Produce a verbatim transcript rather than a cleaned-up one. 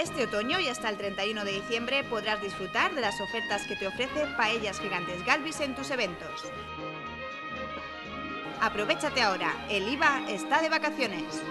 Este otoño y hasta el treinta y uno de diciembre podrás disfrutar de las ofertas que te ofrece Paellas Gigantes Galbis en tus eventos. Aprovechate ahora, el I V A está de vacaciones.